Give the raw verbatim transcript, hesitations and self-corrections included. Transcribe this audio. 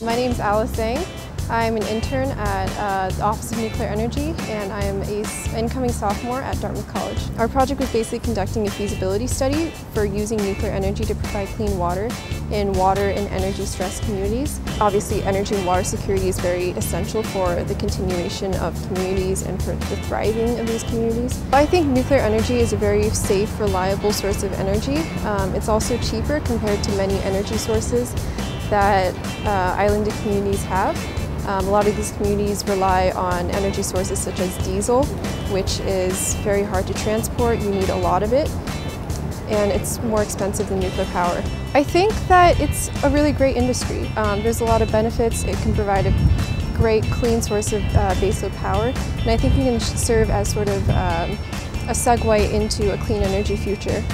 My name is Alice Zhang. I'm an intern at uh, the Office of Nuclear Energy, and I am an incoming sophomore at Dartmouth College. Our project was basically conducting a feasibility study for using nuclear energy to provide clean water in water and energy-stressed communities. Obviously, energy and water security is very essential for the continuation of communities and for the thriving of these communities. I think nuclear energy is a very safe, reliable source of energy. Um, it's also cheaper compared to many energy sources that uh, islanded communities have. Um, a lot of these communities rely on energy sources such as diesel, which is very hard to transport. You need a lot of it, and it's more expensive than nuclear power. I think that it's a really great industry. Um, there's a lot of benefits. It can provide a great clean source of uh, baseload power, and I think it can serve as sort of um, a segue into a clean energy future.